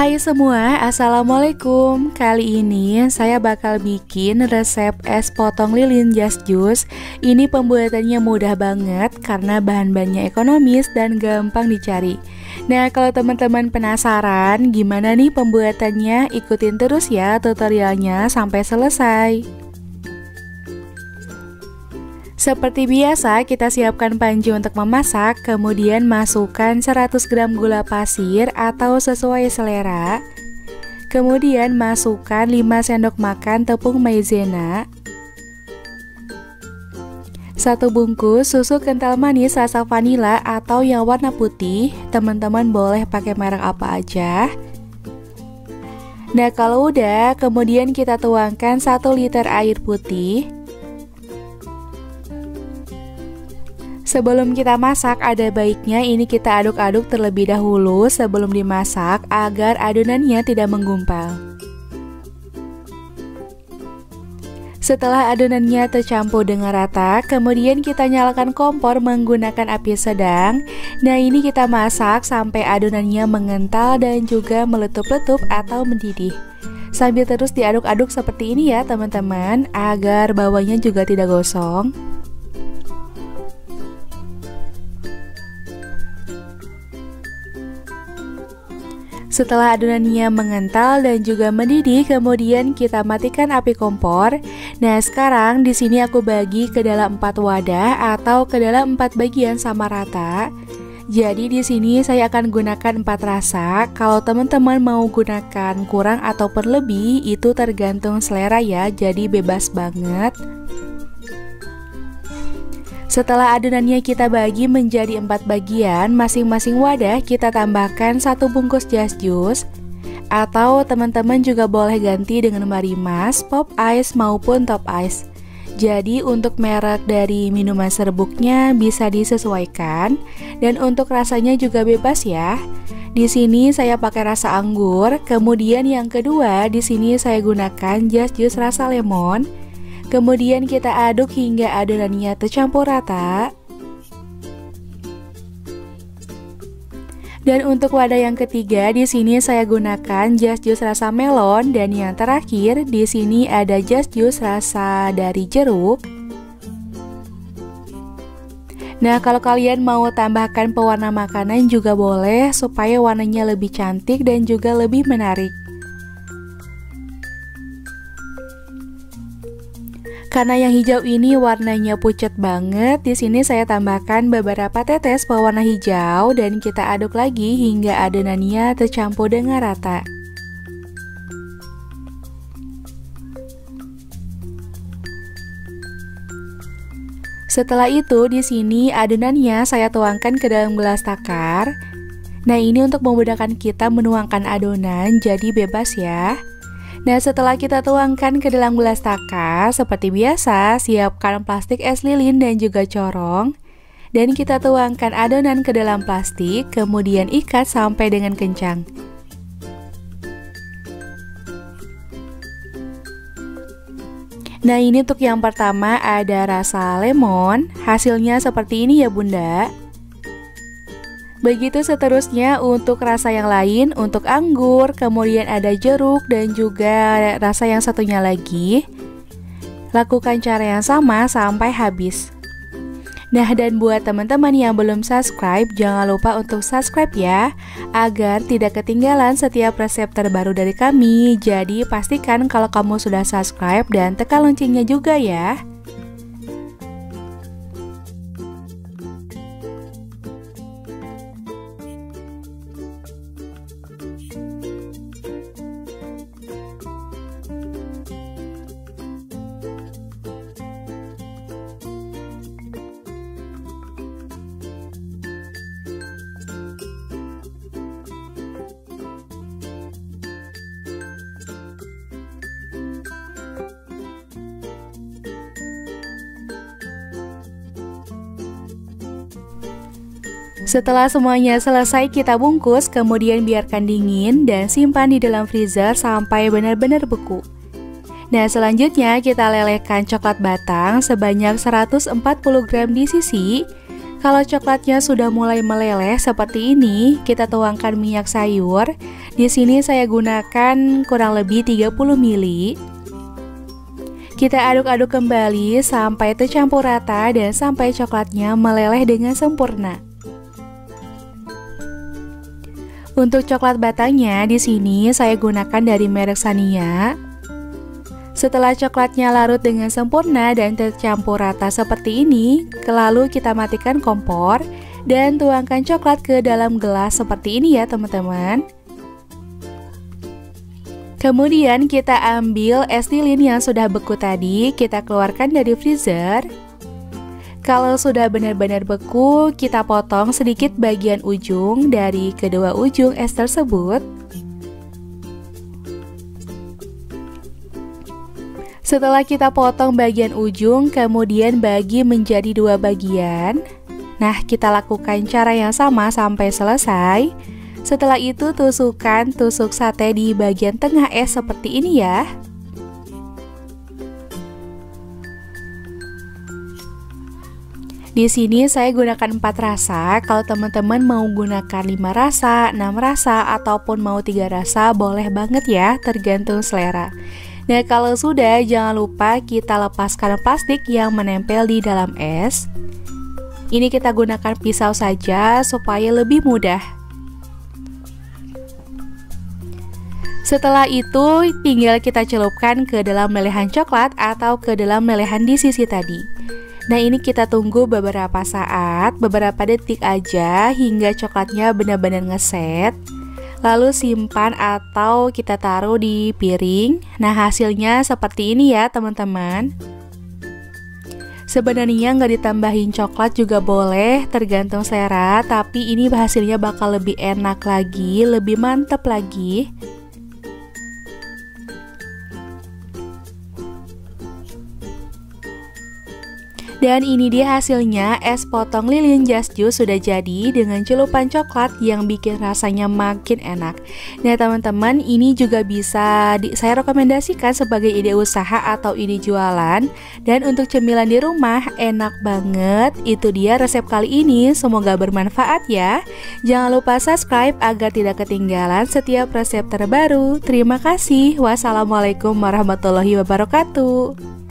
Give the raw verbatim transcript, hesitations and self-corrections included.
Hai semua, assalamualaikum. Kali ini saya bakal bikin resep es potong lilin just juice. Ini pembuatannya mudah banget karena bahan-bahannya ekonomis dan gampang dicari. Nah, kalau teman-teman penasaran gimana nih pembuatannya, ikutin terus ya tutorialnya sampai selesai. Seperti biasa, kita siapkan panci untuk memasak, kemudian masukkan seratus gram gula pasir atau sesuai selera. Kemudian masukkan lima sendok makan tepung maizena, satu bungkus susu kental manis rasa vanila atau yang warna putih. Teman-teman boleh pakai merek apa aja. Nah, kalau udah, kemudian kita tuangkan satu liter air putih. Sebelum kita masak, ada baiknya ini kita aduk-aduk terlebih dahulu sebelum dimasak agar adonannya tidak menggumpal. Setelah adonannya tercampur dengan rata, kemudian kita nyalakan kompor menggunakan api sedang. Nah, ini kita masak sampai adonannya mengental dan juga meletup-letup atau mendidih. Sambil terus diaduk-aduk seperti ini ya teman-teman, agar bawahnya juga tidak gosong. Setelah adonannya mengental dan juga mendidih, kemudian kita matikan api kompor. Nah, sekarang di sini aku bagi ke dalam empat wadah atau ke dalam empat bagian sama rata. Jadi di sini saya akan gunakan empat rasa. Kalau teman-teman mau gunakan kurang ataupun lebih, itu tergantung selera ya. Jadi bebas banget. Setelah adonannya kita bagi menjadi empat bagian, masing-masing wadah kita tambahkan satu bungkus just juice. Atau teman-teman juga boleh ganti dengan marimas, pop ice maupun top ice. Jadi untuk merek dari minuman serbuknya bisa disesuaikan. Dan untuk rasanya juga bebas ya. Di sini saya pakai rasa anggur. Kemudian yang kedua, di sini saya gunakan just juice rasa lemon. Kemudian kita aduk hingga adonannya tercampur rata. Dan untuk wadah yang ketiga, di sini saya gunakan just juice rasa melon, dan yang terakhir di sini ada just juice rasa dari jeruk. Nah, kalau kalian mau tambahkan pewarna makanan juga boleh supaya warnanya lebih cantik dan juga lebih menarik. Karena yang hijau ini warnanya pucat banget, di sini saya tambahkan beberapa tetes pewarna hijau dan kita aduk lagi hingga adonannya tercampur dengan rata. Setelah itu, di sini adonannya saya tuangkan ke dalam gelas takar. Nah, ini untuk memudahkan kita menuangkan adonan, jadi bebas ya. Nah, setelah kita tuangkan ke dalam gelas takar, seperti biasa, siapkan plastik es lilin dan juga corong. Dan kita tuangkan adonan ke dalam plastik, kemudian ikat sampai dengan kencang. Nah, ini untuk yang pertama ada rasa lemon, hasilnya seperti ini ya bunda. Begitu seterusnya untuk rasa yang lain, untuk anggur, kemudian ada jeruk dan juga rasa yang satunya lagi. Lakukan cara yang sama sampai habis. Nah, dan buat teman-teman yang belum subscribe, jangan lupa untuk subscribe ya, agar tidak ketinggalan setiap resep terbaru dari kami. Jadi pastikan kalau kamu sudah subscribe dan tekan loncengnya juga ya. Setelah semuanya selesai, kita bungkus, kemudian biarkan dingin dan simpan di dalam freezer sampai benar-benar beku. Nah, selanjutnya kita lelehkan coklat batang sebanyak seratus empat puluh gram di sisi. Kalau coklatnya sudah mulai meleleh seperti ini, kita tuangkan minyak sayur. Di sini saya gunakan kurang lebih tiga puluh mililiter. Kita aduk-aduk kembali sampai tercampur rata dan sampai coklatnya meleleh dengan sempurna. Untuk coklat batangnya di sini saya gunakan dari merek Sania. Setelah coklatnya larut dengan sempurna dan tercampur rata seperti ini, lalu kita matikan kompor dan tuangkan coklat ke dalam gelas seperti ini ya teman-teman. Kemudian kita ambil es lilin yang sudah beku tadi, kita keluarkan dari freezer. Kalau sudah benar-benar beku, kita potong sedikit bagian ujung dari kedua ujung es tersebut. Setelah kita potong bagian ujung, kemudian bagi menjadi dua bagian. Nah, kita lakukan cara yang sama sampai selesai. Setelah itu tusukkan tusuk sate di bagian tengah es seperti ini ya. Di sini saya gunakan empat rasa. Kalau teman-teman mau gunakan lima rasa, enam rasa, ataupun mau tiga rasa, boleh banget ya, tergantung selera. Nah, kalau sudah, jangan lupa kita lepaskan plastik yang menempel di dalam es. Ini kita gunakan pisau saja supaya lebih mudah. Setelah itu, tinggal kita celupkan ke dalam lelehan coklat atau ke dalam lelehan di sisi tadi. Nah, ini kita tunggu beberapa saat, beberapa detik aja hingga coklatnya benar-benar ngeset. Lalu simpan atau kita taruh di piring. Nah, hasilnya seperti ini ya teman-teman. Sebenarnya nggak ditambahin coklat juga boleh, tergantung selera. Tapi ini hasilnya bakal lebih enak lagi, lebih mantep lagi. Dan ini dia hasilnya, es potong lilin just juice sudah jadi dengan celupan coklat yang bikin rasanya makin enak. Nah teman-teman, ini juga bisa di, saya rekomendasikan sebagai ide usaha atau ide jualan. Dan untuk cemilan di rumah enak banget. Itu dia resep kali ini, semoga bermanfaat ya. Jangan lupa subscribe agar tidak ketinggalan setiap resep terbaru. Terima kasih, wassalamualaikum warahmatullahi wabarakatuh.